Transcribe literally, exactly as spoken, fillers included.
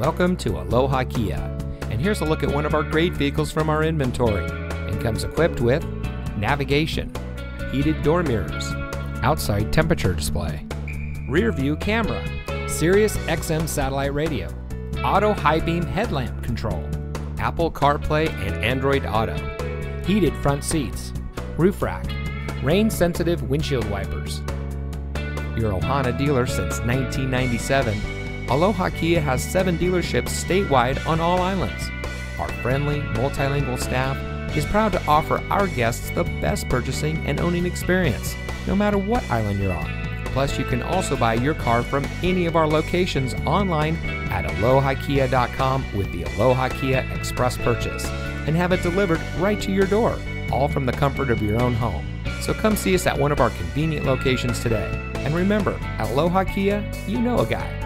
Welcome to Aloha Kia, and here's a look at one of our great vehicles from our inventory. It comes equipped with navigation, heated door mirrors, outside temperature display, rear view camera, Sirius X M satellite radio, auto high beam headlamp control, Apple CarPlay and Android Auto, heated front seats, roof rack, rain sensitive windshield wipers. Your Ohana dealer since nineteen ninety-seven, Aloha Kia has seven dealerships statewide on all islands. Our friendly, multilingual staff is proud to offer our guests the best purchasing and owning experience, no matter what island you're on. Plus, you can also buy your car from any of our locations online at aloha kia dot com with the Aloha Kia Express purchase and have it delivered right to your door, all from the comfort of your own home. So come see us at one of our convenient locations today. And remember, at Aloha Kia, you know a guy.